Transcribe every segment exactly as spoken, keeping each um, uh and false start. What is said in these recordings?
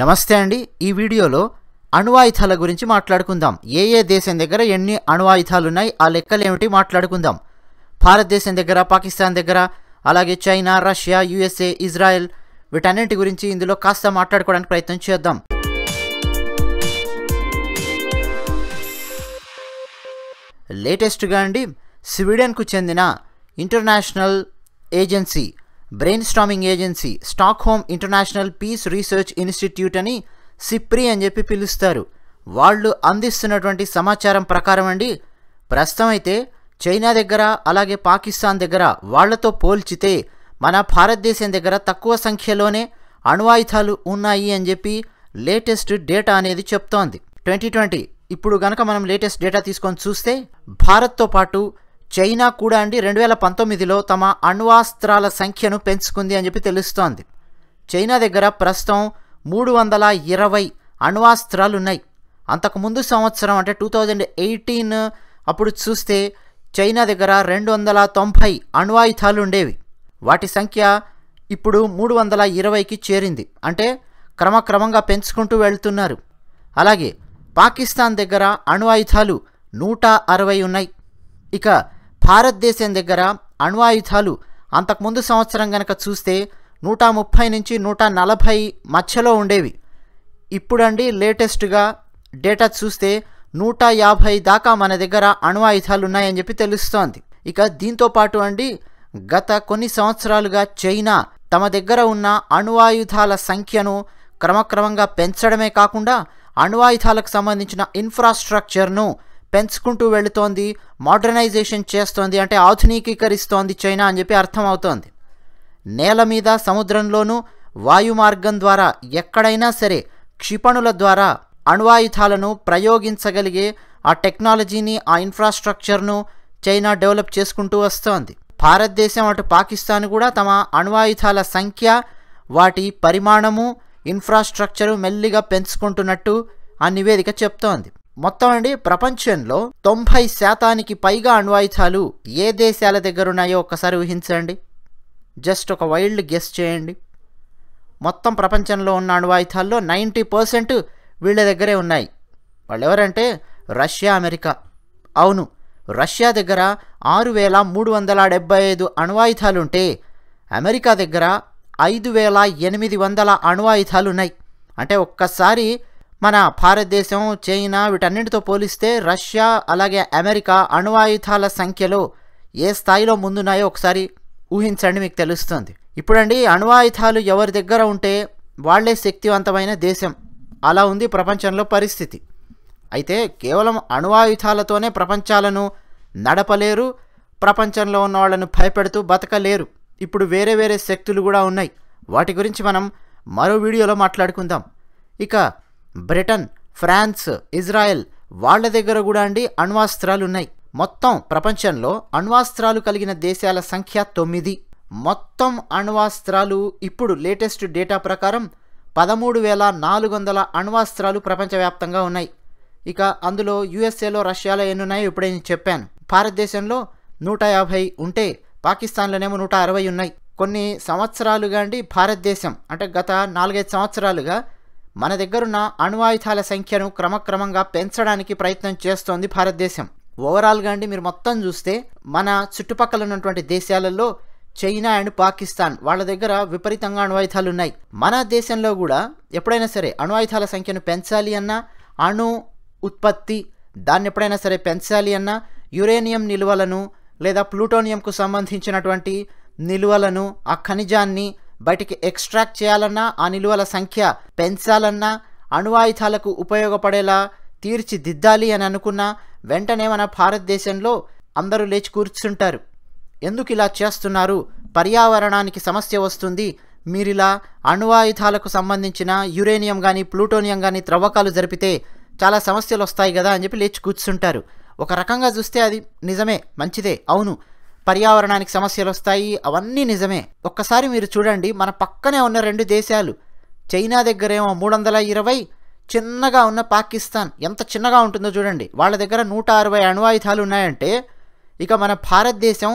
నమస్తే అండి. ఈ వీడియోలో అణ్వాయుధాల గురించి మాట్లాడుకుందాం. ఏ ఏ దేశం దగ్గర ఎన్ని అణ్వాయుధాలు ఉన్నాయి, ఆ లెక్కలు ఏమిటి మాట్లాడుకుందాం. భారతదేశం దగ్గర, పాకిస్తాన్ దగ్గర, అలాగే చైనా, రష్యా, యుఎస్ఏ, ఇజ్రాయెల్ వీటన్నింటి గురించి ఇందులో కాస్త మాట్లాడుకోవడానికి ప్రయత్నం చేద్దాం. లేటెస్ట్గా అండి స్వీడన్కు చెందిన international agency, brain storming agency Stockholm international peace research institute అని సిప్రి అని చెప్పి పిలుస్తారు, వాళ్ళు అందిస్తున్నటువంటి సమాచారం ప్రకారం అండి ప్రస్తుతం అయితే చైనా దగ్గర అలాగే పాకిస్తాన్ దగ్గర వాళ్లతో పోల్చితే మన భారతదేశం దగ్గర తక్కువ సంఖ్యలోనే అణ్వాయుధాలు ఉన్నాయి అని చెప్పి లేటెస్ట్ డేటా అనేది చెప్తోంది. ట్వంటీ ట్వంటీ ఇప్పుడు కనుక మనం లేటెస్ట్ డేటా తీసుకొని చూస్తే భారత్తో పాటు చైనా కూడా అండి రెండు వేల పంతొమ్మిదిలో తమ అణ్వాస్త్రాల సంఖ్యను పెంచుకుంది అని చెప్పి తెలుస్తోంది. చైనా దగ్గర ప్రస్తుతం మూడు వందల ఇరవై అణ్వాస్త్రాలు ఉన్నాయి. అంతకుముందు సంవత్సరం అంటే టూ థౌజండ్ ఎయిటీన్ అప్పుడు చూస్తే చైనా దగ్గర రెండు వందల తొంభై అణ్వాయుధాలు ఉండేవి. వాటి సంఖ్య ఇప్పుడు మూడు వందల ఇరవైకి చేరింది. అంటే క్రమక్రమంగా పెంచుకుంటూ వెళ్తున్నారు. అలాగే పాకిస్తాన్ దగ్గర అణ్వాయుధాలు నూట అరవై ఉన్నాయి. ఇక భారతదేశం దగ్గర అణ్వాయుధాలు అంతకుముందు సంవత్సరం కనుక చూస్తే నూట ముప్పై నుంచి నూట నలభై మధ్యలో ఉండేవి. ఇప్పుడండి లేటెస్ట్గా డేటా చూస్తే నూట యాభై దాకా మన దగ్గర అణ్వాయుధాలు ఉన్నాయని చెప్పి తెలుస్తోంది. ఇక దీంతోపాటు అండి గత కొన్ని సంవత్సరాలుగా చైనా తమ దగ్గర ఉన్న అణ్వాయుధాల సంఖ్యను క్రమక్రమంగా పెంచడమే కాకుండా అణ్వాయుధాలకు సంబంధించిన ఇన్ఫ్రాస్ట్రక్చర్ను పెంచుకుంటూ వెళుతోంది, మోడర్నైజేషన్ చేస్తోంది. అంటే ఆధునికీకరిస్తోంది చైనా అని చెప్పి అర్థమవుతోంది. నేల మీద, సముద్రంలోనూ, వాయు మార్గం ద్వారా ఎక్కడైనా సరే క్షిపణుల ద్వారా అణ్వాయుధాలను ప్రయోగించగలిగే ఆ టెక్నాలజీని, ఆ ఇన్ఫ్రాస్ట్రక్చర్ను చైనా డెవలప్ చేసుకుంటూ వస్తోంది. భారతదేశం అటు పాకిస్తాన్ కూడా తమ అణ్వాయుధాల సంఖ్య, వాటి పరిమాణము, ఇన్ఫ్రాస్ట్రక్చరు మెల్లిగా పెంచుకుంటున్నట్టు ఆ నివేదిక చెప్తోంది. మొత్తం అండి ప్రపంచంలో తొంభై శాతానికి పైగా అణ్వాయుధాలు ఏ దేశాల దగ్గర ఉన్నాయో ఒక్కసారి ఊహించండి. జస్ట్ ఒక వైల్డ్ గెస్ చేయండి. మొత్తం ప్రపంచంలో ఉన్న అణ్వాయుధాల్లో నైంటీ పర్సెంట్ వీళ్ళ దగ్గరే ఉన్నాయి. వాళ్ళు ఎవరంటే రష్యా, అమెరికా. అవును, రష్యా దగ్గర ఆరు వేల మూడు వందల డెబ్బై ఐదు అణ్వాయుధాలుంటే అమెరికా దగ్గర ఐదు వేల ఎనిమిది వందల అణ్వాయుధాలు ఉన్నాయి. అంటే ఒక్కసారి మన భారతదేశం, చైనా వీటన్నింటితో పోలిస్తే రష్యా అలాగే అమెరికా అణ్వాయుధాల సంఖ్యలో ఏ స్థాయిలో ముందున్నాయో ఒకసారి ఊహించండి, మీకు తెలుస్తుంది. ఇప్పుడండి అణ్వాయుధాలు ఎవరి దగ్గర ఉంటే వాళ్లే శక్తివంతమైన దేశం. అలా ఉంది ప్రపంచంలో పరిస్థితి. అయితే కేవలం అణ్వాయుధాలతోనే ప్రపంచాలను నడపలేరు, ప్రపంచంలో ఉన్న వాళ్ళను భయపెడుతూ బతకలేరు. ఇప్పుడు వేరే వేరే శక్తులు కూడా ఉన్నాయి. వాటి గురించి మనం మరో వీడియోలో మాట్లాడుకుందాం. ఇక బ్రిటన్, ఫ్రాన్స్, ఇజ్రాయెల్ వాళ్ళ దగ్గర కూడా అండి అణ్వాస్త్రాలు ఉన్నాయి. మొత్తం ప్రపంచంలో అణ్వాస్త్రాలు కలిగిన దేశాల సంఖ్య తొమ్మిది. మొత్తం అణ్వాస్త్రాలు ఇప్పుడు లేటెస్ట్ డేటా ప్రకారం పదమూడు వేల నాలుగు వందల అణ్వాస్త్రాలు ప్రపంచవ్యాప్తంగా ఉన్నాయి. ఇక అందులో యుఎస్ఏలో, రష్యాలో ఎన్ని ఉన్నాయో ఇప్పుడే నేను చెప్పాను. భారతదేశంలో నూట యాభై ఉంటే పాకిస్తాన్లోనేమో నూట అరవై ఉన్నాయి. కొన్ని సంవత్సరాలుగా అండి భారతదేశం అంటే గత నాలుగైదు సంవత్సరాలుగా మన దగ్గరున్న అణ్వాయుధాల సంఖ్యను క్రమక్రమంగా పెంచడానికి ప్రయత్నం చేస్తోంది భారతదేశం. ఓవరాల్గా అండి మీరు మొత్తం చూస్తే మన చుట్టుపక్కల ఉన్నటువంటి దేశాలలో చైనా అండ్ పాకిస్తాన్ వాళ్ళ దగ్గర విపరీతంగా అణ్వాయుధాలు ఉన్నాయి. మన దేశంలో కూడా ఎప్పుడైనా సరే అణ్వాయుధాల సంఖ్యను పెంచాలి అన్నా, అణు ఉత్పత్తి దాన్ని ఎప్పుడైనా సరే పెంచాలి అన్నా, యురేనియం నిల్వలను లేదా ప్లూటోనియంకు సంబంధించినటువంటి నిల్వలను, ఆ ఖనిజాన్ని బయటికి ఎక్స్ట్రాక్ట్ చేయాలన్నా, ఆ నిల్వల సంఖ్య పెంచాలన్నా, అణ్వాయుధాలకు ఉపయోగపడేలా తీర్చిదిద్దాలి అని అనుకున్న వెంటనే మన భారతదేశంలో అందరూ లేచి కూర్చుంటారు. ఎందుకు ఇలా చేస్తున్నారు, పర్యావరణానికి సమస్య వస్తుంది, మీరిలా అణ్వాయుధాలకు సంబంధించిన యురేనియం కానీ ప్లూటోనియం కానీ త్రవ్వకాలు జరిపితే చాలా సమస్యలు వస్తాయి కదా అని చెప్పి లేచి కూర్చుంటారు. ఒక రకంగా చూస్తే అది నిజమే, మంచిదే. అవును, పర్యావరణానికి సమస్యలు వస్తాయి, అవన్నీ నిజమే. ఒక్కసారి మీరు చూడండి, మన పక్కనే ఉన్న రెండు దేశాలు, చైనా దగ్గరేమో మూడు వందల ఇరవై చిన్నగా ఉన్న పాకిస్తాన్ ఎంత చిన్నగా ఉంటుందో చూడండి, వాళ్ళ దగ్గర నూట అరవై అణ్వాయుధాలు ఉన్నాయంటే ఇక మన భారతదేశం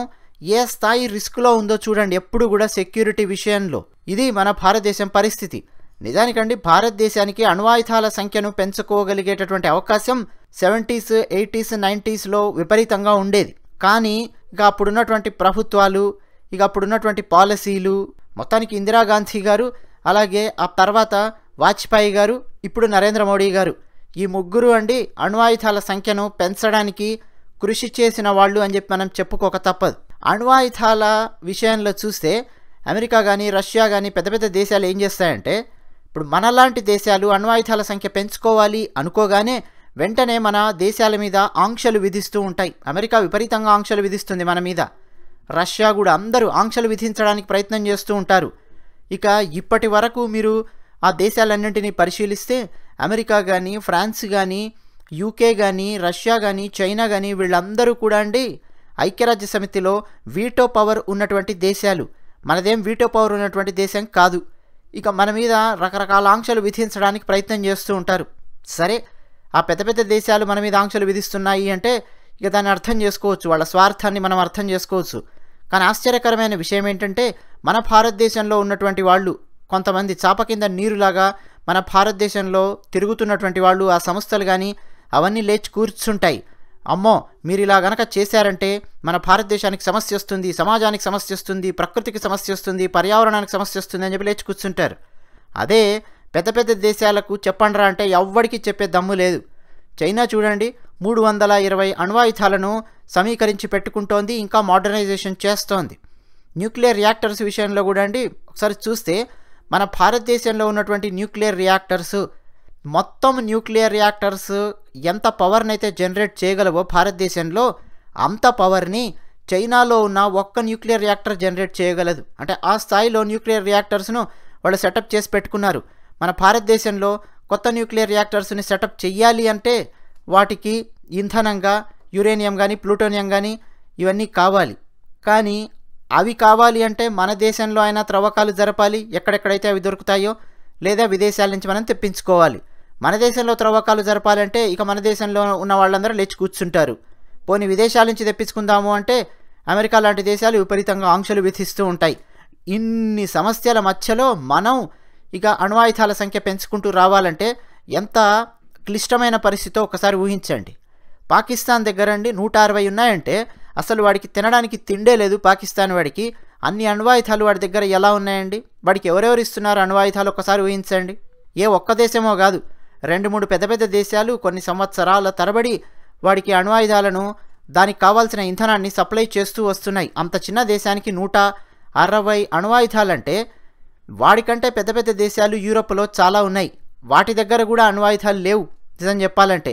ఏ స్థాయి రిస్క్లో ఉందో చూడండి ఎప్పుడు కూడా సెక్యూరిటీ విషయంలో. ఇది మన భారతదేశం పరిస్థితి. నిజానికండి భారతదేశానికి అణ్వాయుధాల సంఖ్యను పెంచుకోగలిగేటటువంటి అవకాశం సెవెంటీస్ ఎయిటీస్ నైంటీస్లో విపరీతంగా ఉండేది. కానీ ఇక అప్పుడున్నటువంటి ప్రభుత్వాలు, ఇక అప్పుడున్నటువంటి పాలసీలు, మొత్తానికి ఇందిరాగాంధీ గారు, అలాగే ఆ తర్వాత వాజ్పేయి గారు, ఇప్పుడు నరేంద్ర మోడీ గారు, ఈ ముగ్గురు అండి అణ్వాయుధాల సంఖ్యను పెంచడానికి కృషి చేసిన వాళ్ళు అని చెప్పి మనం చెప్పుకోక తప్పదు. అణ్వాయుధాల విషయంలో చూస్తే అమెరికా కానీ రష్యా కానీ పెద్ద పెద్ద దేశాలు ఏం చేస్తాయంటే, ఇప్పుడు మనలాంటి దేశాలు అణ్వాయుధాల సంఖ్య పెంచుకోవాలి అనుకోగానే వెంటనే మన దేశాల మీద ఆంక్షలు విధిస్తూ ఉంటాయి. అమెరికా విపరీతంగా ఆంక్షలు విధిస్తుంది మన మీద, రష్యా కూడా, అందరూ ఆంక్షలు విధించడానికి ప్రయత్నం చేస్తూ ఉంటారు. ఇక ఇప్పటి వరకు మీరు ఆ దేశాలన్నింటినీ పరిశీలిస్తే అమెరికా కానీ, ఫ్రాన్స్ కానీ, యూకే కానీ, రష్యా కానీ, చైనా కానీ, వీళ్ళందరూ కూడా అండి ఐక్యరాజ్య సమితిలో వీటో పవర్ ఉన్నటువంటి దేశాలు. మనదేం వీటో పవర్ ఉన్నటువంటి దేశం కాదు. ఇక మన మీద రకరకాల ఆంక్షలు విధించడానికి ప్రయత్నం చేస్తూ ఉంటారు. సరే, ఆ పెద్ద పెద్ద దేశాలు మన మీద ఆంక్షలు విధిస్తున్నాయి అంటే ఇక దాన్ని అర్థం చేసుకోవచ్చు, వాళ్ళ స్వార్థాన్ని మనం అర్థం చేసుకోవచ్చు. కానీ ఆశ్చర్యకరమైన విషయం ఏంటంటే, మన భారతదేశంలో ఉన్నటువంటి వాళ్ళు కొంతమంది చాప కింద నీరులాగా మన భారతదేశంలో తిరుగుతున్నటువంటి వాళ్ళు, ఆ సంస్థలు కానీ అవన్నీ లేచి కూర్చుంటాయి. అమ్మో, మీరు ఇలా గనక చేశారంటే మన భారతదేశానికి సమస్య వస్తుంది, సమాజానికి సమస్య వస్తుంది, ప్రకృతికి సమస్య వస్తుంది, పర్యావరణానికి సమస్య వస్తుంది అని చెప్పి లేచి కూర్చుంటారు. అదే పెద్ద పెద్ద దేశాలకు చెప్పండ్రా అంటే ఎవ్వడికి చెప్పే దమ్ము లేదు. చైనా చూడండి, మూడు వందల ఇరవై అణ్వాయుధాలను సమీకరించి పెట్టుకుంటోంది, ఇంకా మోడర్నైజేషన్ చేస్తోంది. న్యూక్లియర్ రియాక్టర్స్ విషయంలో కూడా అండి ఒకసారి చూస్తే, మన భారతదేశంలో ఉన్నటువంటి న్యూక్లియర్ రియాక్టర్స్, మొత్తం న్యూక్లియర్ రియాక్టర్స్ ఎంత పవర్నైతే జనరేట్ చేయగలవో భారతదేశంలో, అంత పవర్ని చైనాలో ఉన్న ఒక్క న్యూక్లియర్ రియాక్టర్ జనరేట్ చేయగలదు. అంటే ఆ స్థాయిలో న్యూక్లియర్ రియాక్టర్స్ను వాళ్ళు సెటప్ చేసి పెట్టుకున్నారు. మన భారతదేశంలో కొత్త న్యూక్లియర్ రియాక్టర్స్ని సెటప్ చెయ్యాలి అంటే వాటికి ఇంధనంగా యురేనియం కానీ, ప్లూటోనియం కానీ ఇవన్నీ కావాలి. కానీ అవి కావాలి అంటే మన దేశంలో అయినా త్రవ్వకాలు జరపాలి, ఎక్కడెక్కడైతే అవి దొరుకుతాయో, లేదా విదేశాల నుంచి మనం తెప్పించుకోవాలి. మన దేశంలో త్రవ్వకాలు జరపాలంటే ఇక మన దేశంలో ఉన్న వాళ్ళందరూ లేచి కూర్చుంటారు. పోనీ విదేశాల నుంచి తెప్పించుకుందాము అంటే అమెరికా లాంటి దేశాలు విపరీతంగా ఆంక్షలు విధిస్తూ ఉంటాయి. ఇన్ని సమస్యల మధ్యలో మనం ఇక అణ్వాయుధాల సంఖ్య పెంచుకుంటూ రావాలంటే ఎంత క్లిష్టమైన పరిస్థితితో ఒకసారి ఊహించండి. పాకిస్తాన్ దగ్గరండి నూట అరవై ఉన్నాయంటే అసలు వాడికి తినడానికి తిండే లేదు. పాకిస్తాన్ వాడికి అన్ని అణ్వాయుధాలు వాడి దగ్గర ఎలా ఉన్నాయండి? వాడికి ఎవరెవరు ఇస్తున్నారు అణ్వాయుధాలు ఒకసారి ఊహించండి. ఏ ఒక్క దేశమో కాదు, రెండు మూడు పెద్ద పెద్ద దేశాలు కొన్ని సంవత్సరాల తరబడి వాడికి అణ్వాయుధాలను, దానికి కావాల్సిన ఇంధనాన్ని సప్లై చేస్తూ వస్తున్నాయి. అంత చిన్న దేశానికి నూట అరవై అణ్వాయుధాలంటే వాడికంటే పెద్ద పెద్ద దేశాలు యూరోప్లో చాలా ఉన్నాయి, వాటి దగ్గర కూడా అణ్వాయుధాలు లేవు. నిజం చెప్పాలంటే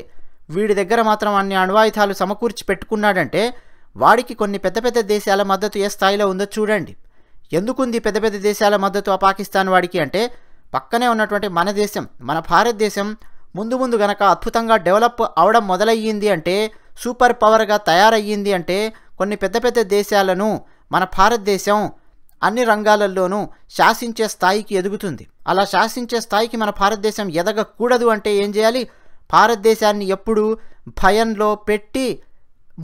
వీడి దగ్గర మాత్రం అన్ని అణ్వాయుధాలు సమకూర్చి పెట్టుకున్నాడంటే వాడికి కొన్ని పెద్ద పెద్ద దేశాల మద్దతు ఏ స్థాయిలో ఉందో చూడండి. ఎందుకుంది పెద్ద పెద్ద దేశాల మద్దతు ఆ పాకిస్తాన్ వాడికి అంటే, పక్కనే ఉన్నటువంటి మన దేశం, మన భారతదేశం ముందు ముందు గనక అద్భుతంగా డెవలప్ అవడం మొదలయ్యింది అంటే, సూపర్ పవర్గా తయారయ్యింది అంటే, కొన్ని పెద్ద పెద్ద దేశాలను మన భారతదేశం అన్ని రంగాలలోనూ శాసించే స్థాయికి ఎదుగుతుంది. అలా శాసించే స్థాయికి మన భారతదేశం ఎదగకూడదు అంటే ఏం చేయాలి? భారతదేశాన్ని ఎప్పుడు భయంలో పెట్టి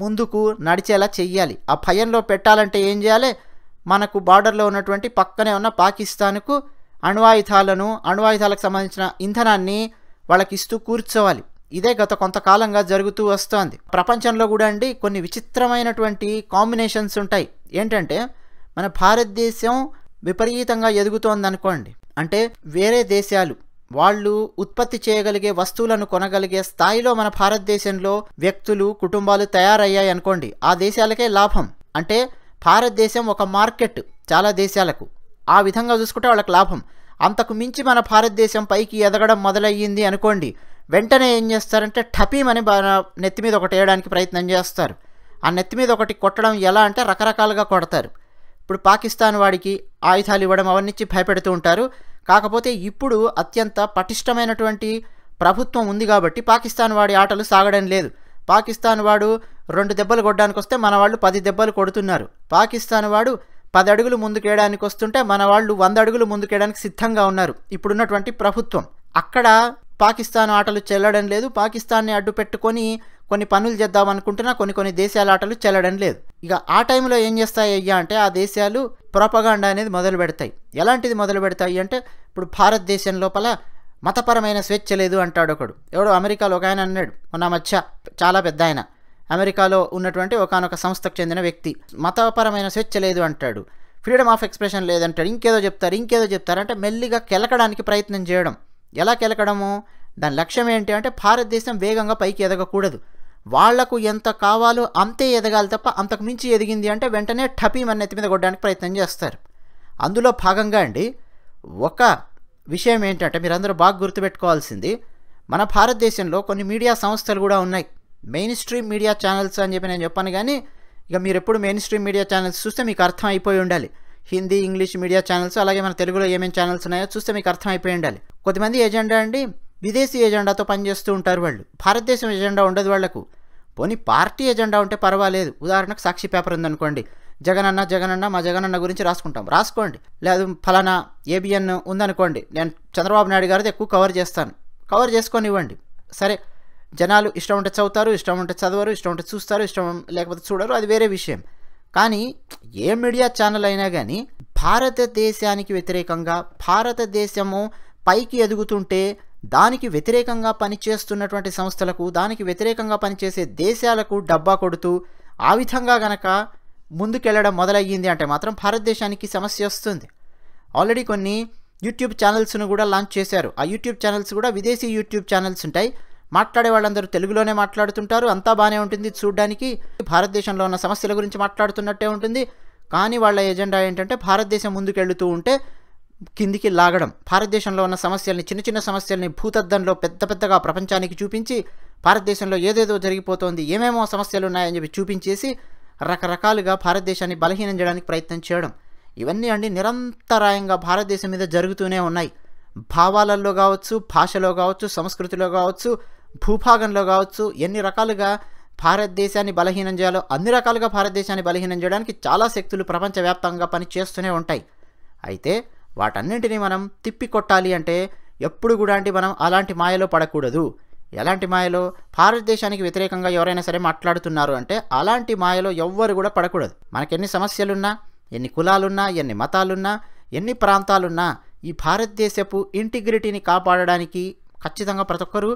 ముందుకు నడిచేలా చెయ్యాలి. ఆ భయంలో పెట్టాలంటే ఏం చేయాలి? మనకు బార్డర్లో ఉన్నటువంటి పక్కనే ఉన్న పాకిస్తాన్కు అణ్వాయుధాలను, అణ్వాయుధాలకు సంబంధించిన ఇంధనాన్ని వాళ్ళకి ఇస్తూ కూర్చోవాలి. ఇదే గత కొంతకాలంగా జరుగుతూ వస్తోంది. ప్రపంచంలో కూడా అండి కొన్ని విచిత్రమైనటువంటి కాంబినేషన్స్ ఉంటాయి. ఏంటంటే, మన భారతదేశం విపరీతంగా ఎదుగుతోందనుకోండి, అంటే వేరే దేశాలు వాళ్ళు ఉత్పత్తి చేయగలిగే వస్తువులను కొనగలిగే స్థాయిలో మన భారతదేశంలో వ్యక్తులు, కుటుంబాలు తయారయ్యాయి అనుకోండి, ఆ దేశాలకే లాభం. అంటే భారతదేశం ఒక మార్కెట్ చాలా దేశాలకు, ఆ విధంగా చూసుకుంటే వాళ్ళకి లాభం. అంతకు మించి మన భారతదేశం పైకి ఎదగడం మొదలయ్యింది అనుకోండి, వెంటనే ఏం చేస్తారంటే ఠపీమని నెత్తి మీద ఒకటి వేయడానికి ప్రయత్నం చేస్తారు. ఆ నెత్తి మీద ఒకటి కొట్టడం ఎలా అంటే రకరకాలుగా కొడతారు. ఇప్పుడు పాకిస్తాన్ వాడికి ఆయుధాలు ఇవ్వడం అవన్నీ భయపెడుతూ ఉంటారు. కాకపోతే ఇప్పుడు అత్యంత పటిష్టమైనటువంటి ప్రభుత్వం ఉంది కాబట్టి పాకిస్తాన్ వాడి ఆటలు సాగడం లేదు. పాకిస్తాన్ వాడు రెండు దెబ్బలు కొట్టడానికి వస్తే మన వాళ్ళు పది దెబ్బలు కొడుతున్నారు. పాకిస్తాన్ వాడు పది అడుగులు ముందుకేయడానికి వస్తుంటే మన వాళ్ళు వంద అడుగులు ముందుకేయడానికి సిద్ధంగా ఉన్నారు ఇప్పుడున్నటువంటి ప్రభుత్వం. అక్కడ పాకిస్తాన్ ఆటలు చెల్లడం లేదు. పాకిస్తాన్ని అడ్డు పెట్టుకొని కొన్ని పనులు చేద్దామనుకుంటున్నా కొన్ని కొన్ని దేశాల ఆటలు చెల్లడం లేదు. ఇక ఆ టైంలో ఏం చేస్తాయి అయ్యా అంటే ఆ దేశాలు ప్రొపగాండా అనేది మొదలు పెడతాయి. ఎలాంటిది మొదలు పెడతాయి అంటే ఇప్పుడు భారతదేశం లోపల మతపరమైన స్వేచ్ఛ లేదు అంటాడు ఒకడు. ఎవడో అమెరికాలో ఒక ఆయన అన్నాడు, మొన్న మధ్య చాలా పెద్ద ఆయన అమెరికాలో ఉన్నటువంటి ఒకనొక సంస్థకు చెందిన వ్యక్తి, మతపరమైన స్వేచ్ఛ లేదు అంటాడు, ఫ్రీడమ్ ఆఫ్ ఎక్స్ప్రెషన్ లేదంటాడు, ఇంకేదో చెప్తారు ఇంకేదో చెప్తారంటే మెల్లిగా కెలకడానికి ప్రయత్నం చేయడం. ఎలా కెలకడము, దాని లక్ష్యం ఏంటి అంటే భారతదేశం వేగంగా పైకి ఎదగకూడదు, వాళ్లకు ఎంత కావాలో అంతే ఎదగాలి తప్ప అంతకు మించి ఎదిగింది అంటే వెంటనే టపీం అన్నెత్తి మీద కొట్టడానికి ప్రయత్నం చేస్తారు. అందులో భాగంగా అండి ఒక విషయం ఏంటంటే మీరందరూ బాగా గుర్తుపెట్టుకోవాల్సింది, మన భారతదేశంలో కొన్ని మీడియా సంస్థలు కూడా ఉన్నాయి, మెయిన్ స్ట్రీమ్ మీడియా ఛానల్స్ అని చెప్పి నేను చెప్పాను. కానీ ఇక మీరు ఎప్పుడు మెయిన్ స్ట్రీమ్ మీడియా ఛానల్స్ చూస్తే మీకు అర్థం అయిపోయి ఉండాలి, హిందీ ఇంగ్లీష్ మీడియా ఛానల్స్ అలాగే మన తెలుగులో ఏమేమి ఛానల్స్ ఉన్నాయో చూస్తే మీకు అర్థం అయిపోయి ఉండాలి. కొంతమంది ఎజెండా అండి విదేశీ ఎజెండాతో పనిచేస్తూ ఉంటారు, వాళ్ళు భారతదేశం ఎజెండా ఉండదు వాళ్లకు. పోనీ పార్టీ ఎజెండా ఉంటే పర్వాలేదు, ఉదాహరణకు సాక్షి పేపర్ ఉందనుకోండి, జగనన్న జగనన్న మా జగనన్న గురించి రాసుకుంటాం రాసుకోండి, లేదు ఫలానా ఏబిఎన్ ఉందనుకోండి, నేను చంద్రబాబు నాయుడు గారిది ఎక్కువ కవర్ చేస్తాను కవర్ చేసుకొనివ్వండి. సరే జనాలు ఇష్టం ఉంటే చదువుతారు, ఇష్టం ఉంటే చదవరు, ఇష్టం ఉంటే చూస్తారు, ఇష్టం లేకపోతే చూడరు, అది వేరే విషయం. కానీ ఏ మీడియా ఛానల్ అయినా కానీ భారతదేశానికి వ్యతిరేకంగా భారతదేశము పైకి ఎదుగుతుంటే దానికి వ్యతిరేకంగా పనిచేస్తున్నటువంటి సంస్థలకు దానికి వ్యతిరేకంగా పనిచేసే దేశాలకు డబ్బా కొడుతూ ఆ విధంగా గనక ముందుకెళ్ళడం మొదలయ్యింది అంటే మాత్రం భారతదేశానికి సమస్య వస్తుంది. ఆల్రెడీ కొన్ని యూట్యూబ్ ఛానల్స్ను కూడా లాంచ్ చేశారు, ఆ యూట్యూబ్ ఛానల్స్ కూడా విదేశీ యూట్యూబ్ ఛానల్స్ ఉంటాయి, మాట్లాడే వాళ్ళందరూ తెలుగులోనే మాట్లాడుతుంటారు, అంతా బాగానే ఉంటుంది చూడ్డానికి, భారతదేశంలో ఉన్న సమస్యల గురించి మాట్లాడుతున్నట్టే ఉంటుంది. కానీ వాళ్ళ ఎజెండా ఏంటంటే భారతదేశం ముందుకెళ్తూ ఉంటే కిందికి లాగడం, భారతదేశంలో ఉన్న సమస్యల్ని చిన్న చిన్న సమస్యల్ని భూతద్దంలో పెద్ద పెద్దగా ప్రపంచానికి చూపించి భారతదేశంలో ఏదేదో జరిగిపోతుంది ఏమేమో సమస్యలు ఉన్నాయని చెప్పి చూపించేసి రకరకాలుగా భారతదేశాన్ని బలహీనం చేయడానికి ప్రయత్నం చేయడం, ఇవన్నీ అండి నిరంతరాయంగా భారతదేశం మీద జరుగుతూనే ఉన్నాయి. భావాలలో కావచ్చు, భాషలో కావచ్చు, సంస్కృతిలో కావచ్చు, భూభాగంలో కావచ్చు, ఎన్ని రకాలుగా భారతదేశాన్ని బలహీనం చేయాలో అన్ని రకాలుగా భారతదేశాన్ని బలహీనం చేయడానికి చాలా శక్తులు ప్రపంచవ్యాప్తంగా పనిచేస్తూనే ఉంటాయి. అయితే వాటన్నింటినీ మనం తిప్పికొట్టాలి అంటే ఎప్పుడు కూడా అంటే మనం అలాంటి మాయలో పడకూడదు. ఎలాంటి మాయలో, భారతదేశానికి వ్యతిరేకంగా ఎవరైనా సరే మాట్లాడుతున్నారు అంటే అలాంటి మాయలో ఎవ్వరు కూడా పడకూడదు. మనకెన్ని సమస్యలున్నా, ఎన్ని కులాలున్నా, ఎన్ని మతాలున్నా, ఎన్ని ప్రాంతాలున్నా ఈ భారతదేశపు ఇంటిగ్రిటీని కాపాడడానికి ఖచ్చితంగా ప్రతి ఒక్కరూ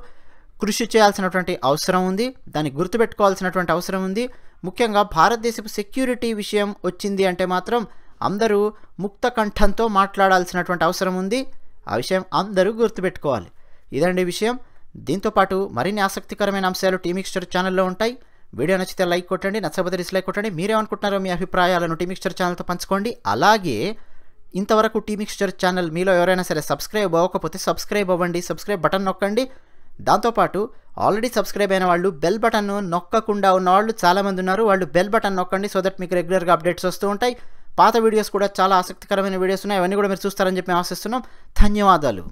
కృషి చేయాల్సినటువంటి అవసరం ఉంది, దాన్ని గుర్తుపెట్టుకోవాల్సినటువంటి అవసరం ఉంది. ముఖ్యంగా భారతదేశపు సెక్యూరిటీ విషయం వచ్చింది అంటే మాత్రం అందరూ ముక్త కంఠంతో మాట్లాడాల్సినటువంటి అవసరం ఉంది, ఆ విషయం అందరూ గుర్తుపెట్టుకోవాలి. ఇదండి విషయం. దీంతోపాటు మరిన్ని ఆసక్తికరమైన అంశాలు టీ మిక్స్చర్ ఛానల్లో ఉంటాయి. వీడియో నచ్చితే లైక్ కొట్టండి, నచ్చకపోతే డిస్లైక్ కొట్టండి. మీరేమనుకుంటున్నారో మీ అభిప్రాయాలను టీ మిక్స్చర్ ఛానల్తో పంచుకోండి. అలాగే ఇంతవరకు టీ మిక్స్చర్ ఛానల్ మీలో ఎవరైనా సరే సబ్స్క్రైబ్ అవ్వకపోతే సబ్స్క్రైబ్ అవ్వండి, సబ్స్క్రైబ్ బటన్ నొక్కండి. దాంతోపాటు ఆల్రెడీ సబ్స్క్రైబ్ అయిన వాళ్ళు బెల్ బటన్ను నొక్కకుండా ఉన్నవాళ్ళు చాలామంది ఉన్నారు, వాళ్ళు బెల్ బటన్ నొక్కండి, సో దట్ మీకు రెగ్యులర్గా అప్డేట్స్ వస్తూ ఉంటాయి. పాత వీడియోస్ కూడా చాలా ఆసక్తికరమైన వీడియోస్ ఉన్నాయి, అవన్నీ కూడా మీరు చూస్తారని చెప్పి మేము ఆశిస్తున్నాం. ధన్యవాదాలు.